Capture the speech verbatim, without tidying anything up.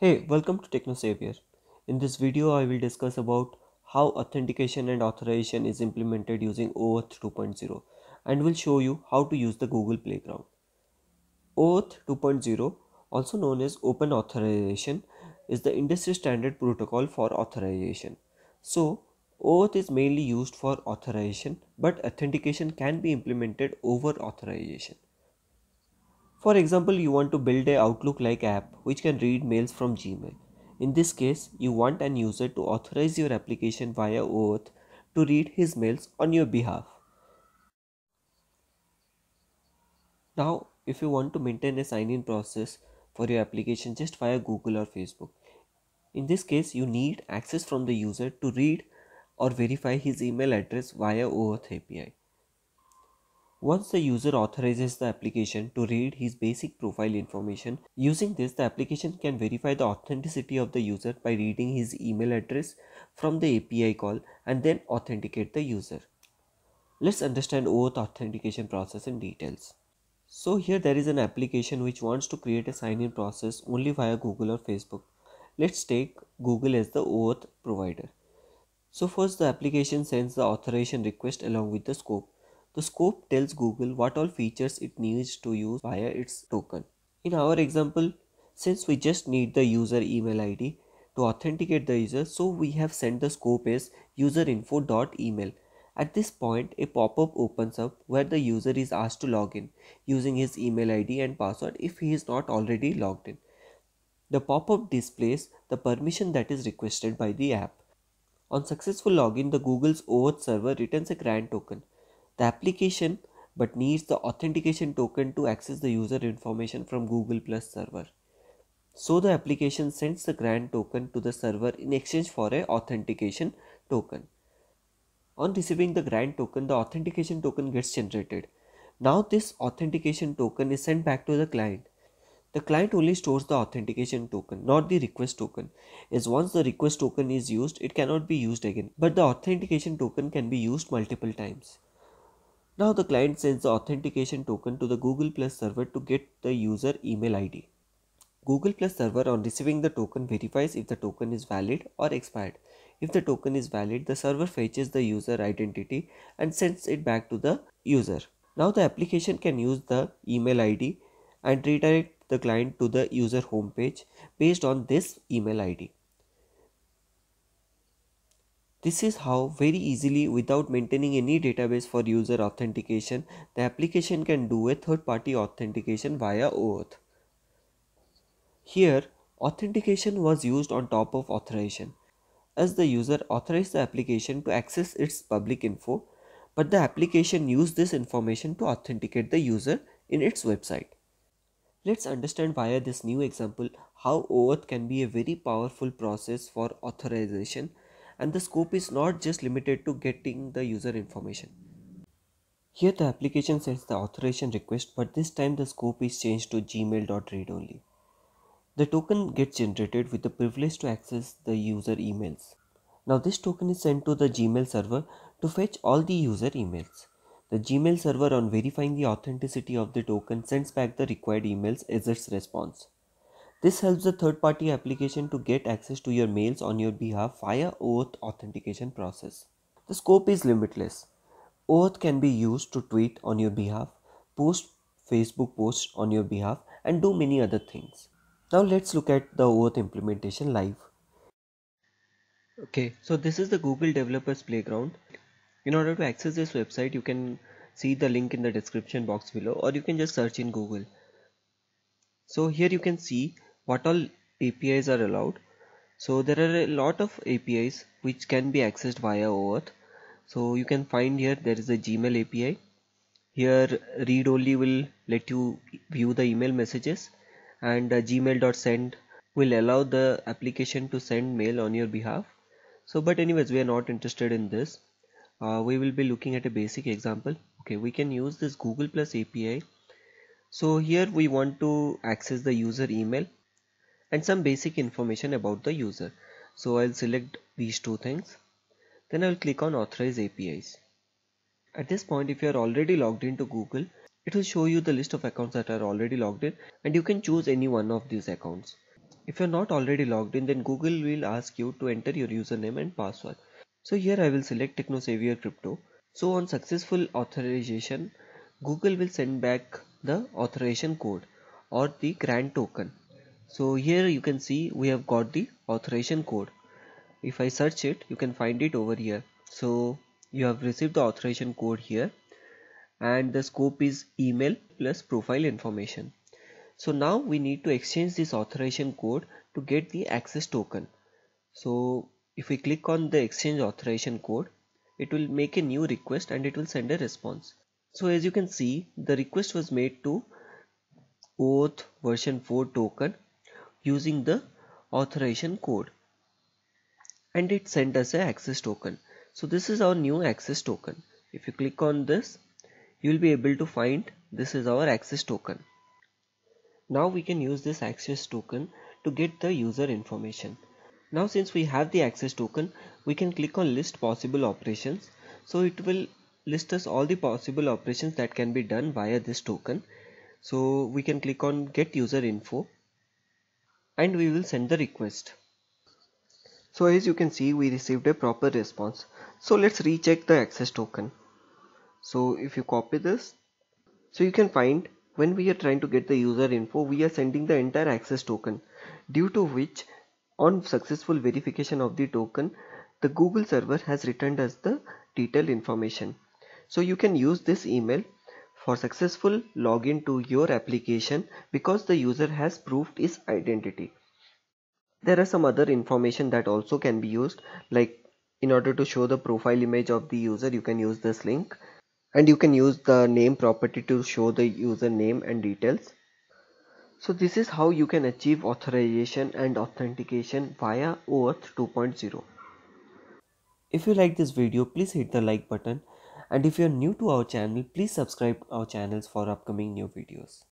Hey, welcome to TechnoSaviour. In this video, I will discuss about how authentication and authorization is implemented using OAuth two point oh, and will show you how to use the Google Playground. OAuth two point oh, also known as Open Authorization, is the industry standard protocol for authorization. So, OAuth is mainly used for authorization, but authentication can be implemented over authorization. For example, you want to build an Outlook-like app which can read mails from Gmail. In this case, you want an user to authorize your application via OAuth to read his mails on your behalf. Now, if you want to maintain a sign-in process for your application just via Google or Facebook, in this case, you need access from the user to read or verify his email address via OAuth A P I. Once the user authorizes the application to read his basic profile information, using this, the application can verify the authenticity of the user by reading his email address from the A P I call and then authenticate the user. Let's understand OAuth authentication process in details. So here there is an application which wants to create a sign-in process only via Google or Facebook. Let's take Google as the OAuth provider. So first the application sends the authorization request along with the scope. The scope tells Google what all features it needs to use via its token. In our example, since we just need the user email I D to authenticate the user, so we have sent the scope as userinfo.email. At this point, a pop-up opens up where the user is asked to log in using his email I D and password if he is not already logged in. The pop-up displays the permission that is requested by the app. On successful login, the Google's OAuth server returns a grant token. The application but needs the authentication token to access the user information from Google Plus server. So the application sends the grant token to the server in exchange for an authentication token. On receiving the grant token, the authentication token gets generated. Now this authentication token is sent back to the client. The client only stores the authentication token, not the request token, as once the request token is used, it cannot be used again, but the authentication token can be used multiple times. Now the client sends the authentication token to the Google Plus server to get the user email I D. Google Plus server, on receiving the token, verifies if the token is valid or expired. If the token is valid, the server fetches the user identity and sends it back to the user. Now the application can use the email I D and redirect the client to the user homepage based on this email I D. This is how, very easily, without maintaining any database for user authentication, the application can do a third-party authentication via OAuth. Here, authentication was used on top of authorization, as the user authorized the application to access its public info, but the application used this information to authenticate the user in its website. Let's understand via this new example how OAuth can be a very powerful process for authorization, and the scope is not just limited to getting the user information. Here the application sends the authorization request, but this time the scope is changed to gmail.read only. The token gets generated with the privilege to access the user emails. Now this token is sent to the Gmail server to fetch all the user emails. The Gmail server, on verifying the authenticity of the token, sends back the required emails as its response. This helps the third-party application to get access to your mails on your behalf via OAuth authentication process. The scope is limitless. OAuth can be used to tweet on your behalf, post Facebook posts on your behalf, and do many other things. Now let's look at the OAuth implementation live. Okay, so this is the Google Developers Playground. In order to access this website, you can see the link in the description box below, or you can just search in Google. So here you can see what all A P Is are allowed. So there are a lot of A P Is which can be accessed via OAuth. So you can find here there is a Gmail A P I. Here read only will let you view the email messages, and uh, gmail.send will allow the application to send mail on your behalf. So but anyways, we are not interested in this. Uh, we will be looking at a basic example. Okay, we can use this Google Plus A P I. So here we want to access the user email and some basic information about the user. So I'll select these two things. Then I'll click on Authorize A P Is. At this point, if you are already logged into Google, it will show you the list of accounts that are already logged in, and you can choose any one of these accounts. If you're not already logged in, then Google will ask you to enter your username and password. So here I will select TechnoSaviour Crypto. So on successful authorization, Google will send back the authorization code or the grant token. So here you can see we have got the authorization code. If I search it, you can find it over here. So you have received the authorization code here, and the scope is email plus profile information. So now we need to exchange this authorization code to get the access token. So if we click on the exchange authorization code, it will make a new request and it will send a response. So as you can see, the request was made to OAuth version four token using the authorization code, and it sent us an access token. So this is our new access token. If you click on this, you will be able to find this is our access token. Now we can use this access token to get the user information. Now since we have the access token, we can click on list possible operations. So it will list us all the possible operations that can be done via this token. So we can click on get user info and we will send the request. So as you can see, we received a proper response. So let's recheck the access token. So if you copy this, so you can find when we are trying to get the user info, we are sending the entire access token, due to which on successful verification of the token, the Google server has returned us the detailed information. So you can use this email for successful login to your application because the user has proved his identity. There are some other information that also can be used, like in order to show the profile image of the user, you can use this link. And you can use the name property to show the user name and details. So this is how you can achieve authorization and authentication via OAuth two point oh. If you like this video, please hit the like button, and if you are new to our channel, please subscribe our channels for upcoming new videos.